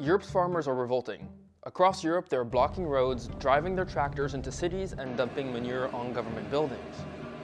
Europe's farmers are revolting. Across Europe, they're blocking roads, driving their tractors into cities, and dumping manure on government buildings.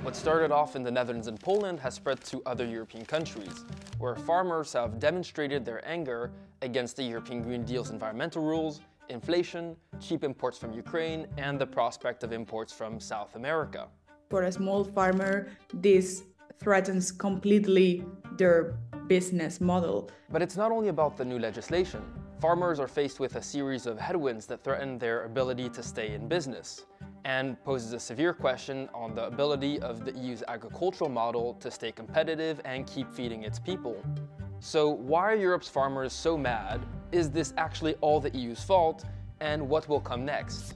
What started off in the Netherlands and Poland has spread to other European countries, where farmers have demonstrated their anger against the European Green Deal's environmental rules, inflation, cheap imports from Ukraine, and the prospect of imports from South America. For a small farmer, this threatens completely their business model. But it's not only about the new legislation. Farmers are faced with a series of headwinds that threaten their ability to stay in business, and poses a severe question on the ability of the EU's agricultural model to stay competitive and keep feeding its people. So why are Europe's farmers so mad? Is this actually all the EU's fault? And what will come next?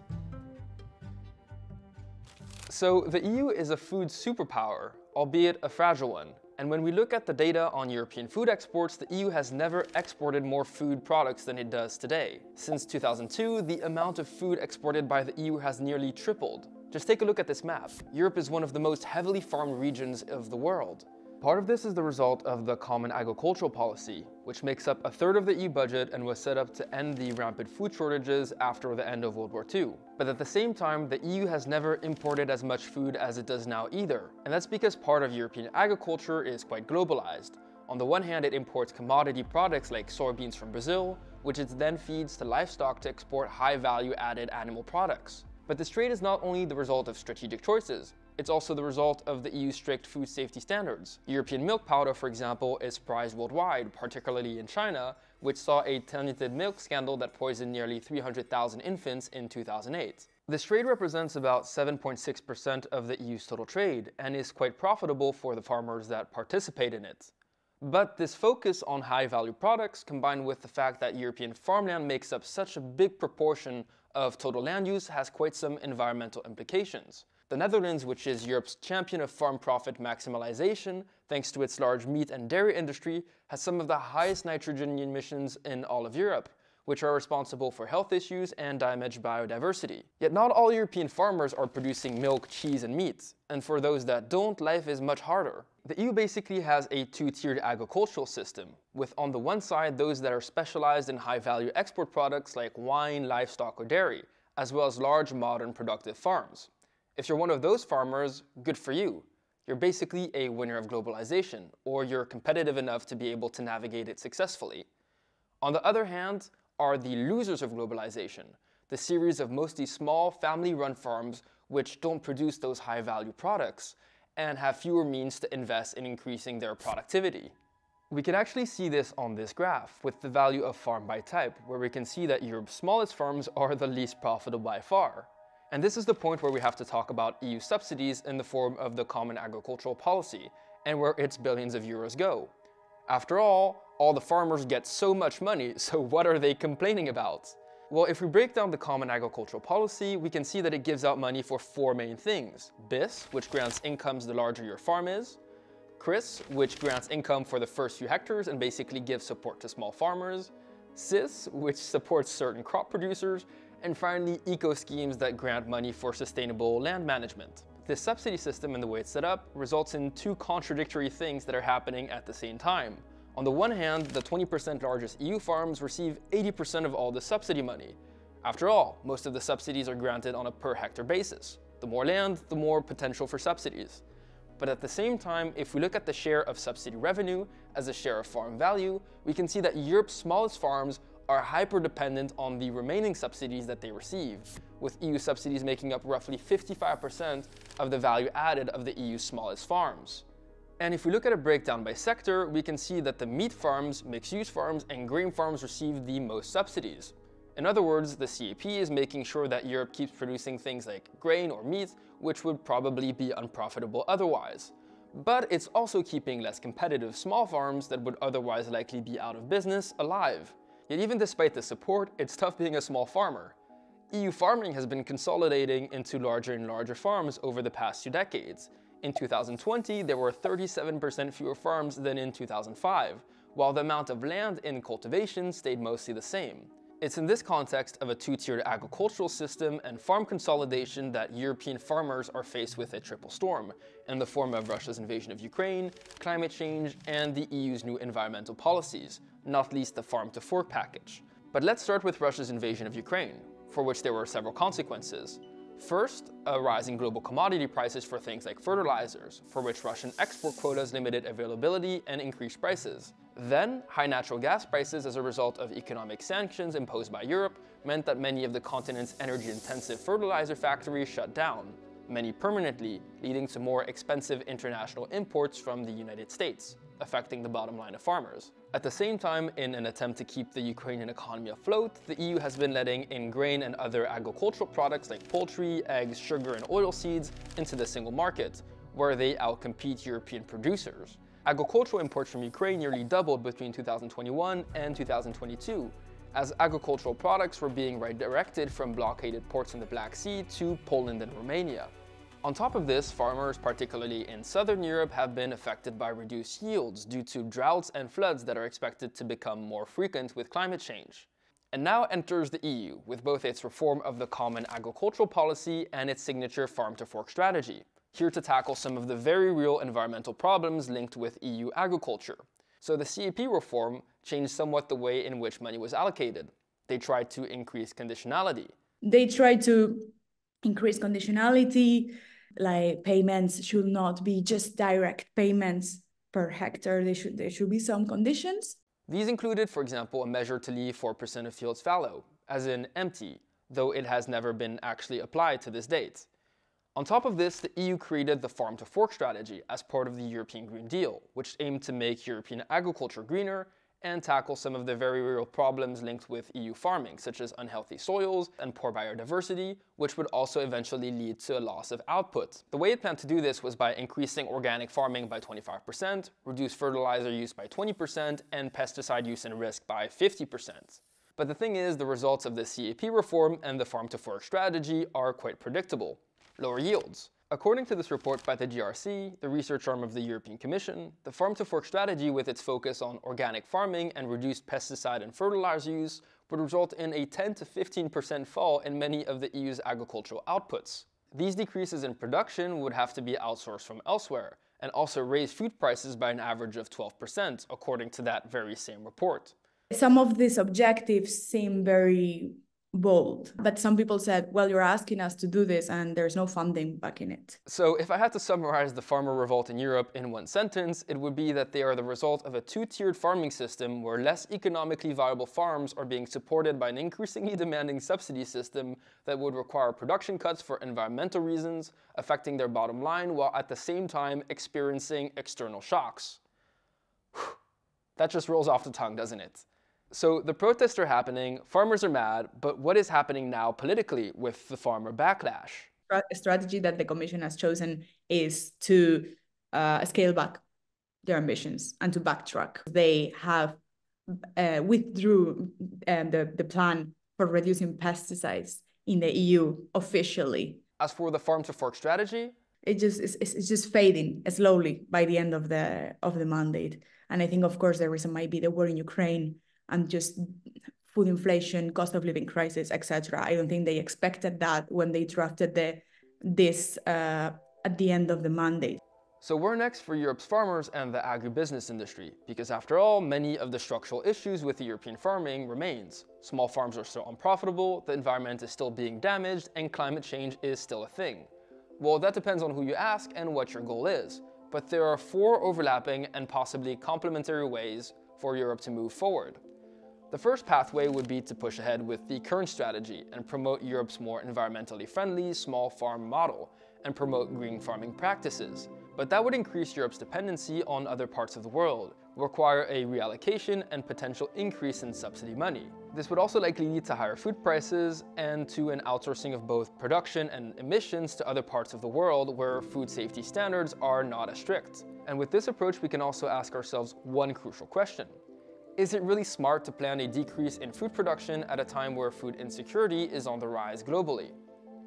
So the EU is a food superpower, albeit a fragile one. And when we look at the data on European food exports, the EU has never exported more food products than it does today. Since 2002, the amount of food exported by the EU has nearly tripled. Just take a look at this map. Europe is one of the most heavily farmed regions of the world. Part of this is the result of the Common Agricultural Policy, which makes up a third of the EU budget and was set up to end the rampant food shortages after the end of World War II. But at the same time, the EU has never imported as much food as it does now either. And that's because part of European agriculture is quite globalized. On the one hand, it imports commodity products like soybeans from Brazil, which it then feeds to livestock to export high value-added animal products. But this trade is not only the result of strategic choices. It's also the result of the EU's strict food safety standards. European milk powder, for example, is prized worldwide, particularly in China, which saw a tainted milk scandal that poisoned nearly 300,000 infants in 2008. This trade represents about 7.6% of the EU's total trade and is quite profitable for the farmers that participate in it. But this focus on high-value products, combined with the fact that European farmland makes up such a big proportion of total land use, has quite some environmental implications. The Netherlands, which is Europe's champion of farm profit maximization, thanks to its large meat and dairy industry, has some of the highest nitrogen emissions in all of Europe, which are responsible for health issues and damaged biodiversity. Yet not all European farmers are producing milk, cheese, and meat. And for those that don't, life is much harder. The EU basically has a two-tiered agricultural system, with on the one side those that are specialized in high-value export products like wine, livestock, or dairy, as well as large modern productive farms. If you're one of those farmers, good for you. You're basically a winner of globalization, or you're competitive enough to be able to navigate it successfully. On the other hand are the losers of globalization, the series of mostly small family-run farms which don't produce those high-value products and have fewer means to invest in increasing their productivity. We can actually see this on this graph with the value of farm by type, where we can see that Europe's smallest farms are the least profitable by far. And this is the point where we have to talk about EU subsidies in the form of the Common Agricultural Policy, and where its billions of euros go. After all the farmers get so much money, so what are they complaining about? Well, if we break down the Common Agricultural Policy, we can see that it gives out money for four main things. BIS, which grants incomes the larger your farm is. CRIS, which grants income for the first few hectares and basically gives support to small farmers. CIS, which supports certain crop producers. And finally, eco-schemes that grant money for sustainable land management. This subsidy system and the way it's set up results in two contradictory things that are happening at the same time. On the one hand, the 20% largest EU farms receive 80% of all the subsidy money. After all, most of the subsidies are granted on a per hectare basis. The more land, the more potential for subsidies. But at the same time, if we look at the share of subsidy revenue as a share of farm value, we can see that Europe's smallest farms are hyper-dependent on the remaining subsidies that they receive, with EU subsidies making up roughly 55% of the value added of the EU's smallest farms. And if we look at a breakdown by sector, we can see that the meat farms, mixed-use farms, and grain farms receive the most subsidies. In other words, the CAP is making sure that Europe keeps producing things like grain or meat, which would probably be unprofitable otherwise. But it's also keeping less competitive small farms that would otherwise likely be out of business alive. Yet even despite the support, it's tough being a small farmer. EU farming has been consolidating into larger and larger farms over the past 2 decades. In 2020, there were 37% fewer farms than in 2005, while the amount of land in cultivation stayed mostly the same. It's in this context of a two-tiered agricultural system and farm consolidation that European farmers are faced with a triple storm, in the form of Russia's invasion of Ukraine, climate change, and the EU's new environmental policies, not least the Farm to Fork package. But let's start with Russia's invasion of Ukraine, for which there were several consequences. First, a rise in global commodity prices for things like fertilizers, for which Russian export quotas limited availability and increased prices. Then, high natural gas prices as a result of economic sanctions imposed by Europe meant that many of the continent's energy-intensive fertilizer factories shut down, many permanently, leading to more expensive international imports from the United States, affecting the bottom line of farmers. At the same time, in an attempt to keep the Ukrainian economy afloat, the EU has been letting in grain and other agricultural products like poultry, eggs, sugar, and oilseeds into the single market, where they outcompete European producers. Agricultural imports from Ukraine nearly doubled between 2021 and 2022, as agricultural products were being redirected from blockaded ports in the Black Sea to Poland and Romania. On top of this, farmers, particularly in southern Europe, have been affected by reduced yields due to droughts and floods that are expected to become more frequent with climate change. And now enters the EU, with both its reform of the Common Agricultural Policy and its signature Farm to Fork strategy, here to tackle some of the very real environmental problems linked with EU agriculture. So the CAP reform changed somewhat the way in which money was allocated. They tried to increase conditionality. They tried to increase conditionality, like payments should not be just direct payments per hectare, there should be some conditions. These included, for example, a measure to leave 4% of fields fallow, as in empty, though it has never been actually applied to this date. On top of this, the EU created the Farm to Fork strategy as part of the European Green Deal, which aimed to make European agriculture greener and tackle some of the very real problems linked with EU farming, such as unhealthy soils and poor biodiversity, which would also eventually lead to a loss of output. The way it planned to do this was by increasing organic farming by 25%, reduce fertilizer use by 20%, and pesticide use and risk by 50%. But the thing is, the results of the CAP reform and the Farm to Fork strategy are quite predictable. Lower yields. According to this report by the GRC, the research arm of the European Commission, the Farm to Fork strategy, with its focus on organic farming and reduced pesticide and fertilizer use, would result in a 10 to 15% fall in many of the EU's agricultural outputs. These decreases in production would have to be outsourced from elsewhere, and also raise food prices by an average of 12%, according to that very same report. Some of these objectives seem very bold, but some people said, well, you're asking us to do this and there's no funding backing it. So if I had to summarize the farmer revolt in Europe in one sentence, it would be that they are the result of a two-tiered farming system where less economically viable farms are being supported by an increasingly demanding subsidy system that would require production cuts for environmental reasons, affecting their bottom line while at the same time experiencing external shocks. Whew. That just rolls off the tongue, doesn't it? So the protests are happening, farmers are mad, but what is happening now politically with the farmer backlash? A strategy that the Commission has chosen is to scale back their ambitions and to backtrack. They have withdrew the plan for reducing pesticides in the EU officially. As for the Farm to Fork strategy? It's just fading slowly by the end of the mandate. And I think, of course, the reason might be the war in Ukraine, and just food inflation, cost of living crisis, etc. I don't think they expected that when they drafted this at the end of the mandate. So we're next for Europe's farmers and the agribusiness industry, because after all, many of the structural issues with the European farming remains. Small farms are still unprofitable, the environment is still being damaged, and climate change is still a thing. Well, that depends on who you ask and what your goal is, but there are four overlapping and possibly complementary ways for Europe to move forward. The first pathway would be to push ahead with the current strategy and promote Europe's more environmentally friendly small farm model and promote green farming practices. But that would increase Europe's dependency on other parts of the world, require a reallocation and potential increase in subsidy money. This would also likely lead to higher food prices and to an outsourcing of both production and emissions to other parts of the world where food safety standards are not as strict. And with this approach, we can also ask ourselves one crucial question. Is it really smart to plan a decrease in food production at a time where food insecurity is on the rise globally?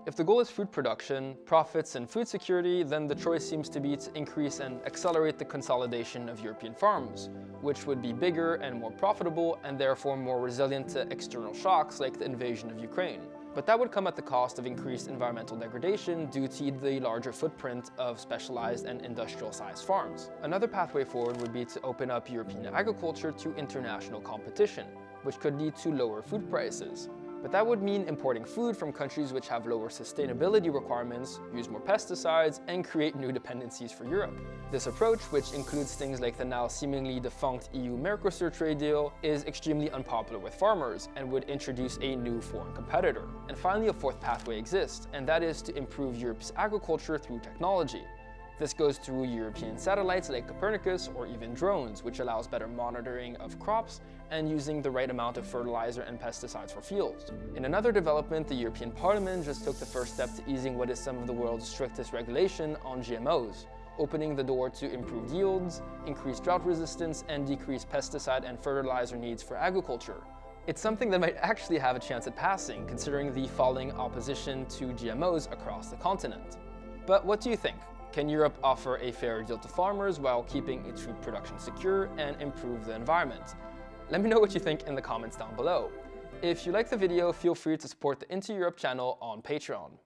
If the goal is food production, profits, and food security, then the choice seems to be to increase and accelerate the consolidation of European farms, which would be bigger and more profitable and therefore more resilient to external shocks like the invasion of Ukraine. But that would come at the cost of increased environmental degradation due to the larger footprint of specialized and industrial-sized farms. Another pathway forward would be to open up European agriculture to international competition, which could lead to lower food prices. But that would mean importing food from countries which have lower sustainability requirements, use more pesticides, and create new dependencies for Europe. This approach, which includes things like the now seemingly defunct EU-Mercosur trade deal, is extremely unpopular with farmers and would introduce a new foreign competitor. And finally, a fourth pathway exists, and that is to improve Europe's agriculture through technology. This goes through European satellites like Copernicus or even drones, which allows better monitoring of crops and using the right amount of fertilizer and pesticides for fields. In another development, the European Parliament just took the first step to easing what is some of the world's strictest regulation on GMOs, opening the door to improved yields, increased drought resistance, and decreased pesticide and fertilizer needs for agriculture. It's something that might actually have a chance at passing, considering the falling opposition to GMOs across the continent. But what do you think? Can Europe offer a fair deal to farmers while keeping its food production secure and improve the environment? Let me know what you think in the comments down below. If you like the video, feel free to support the Into Europe channel on Patreon.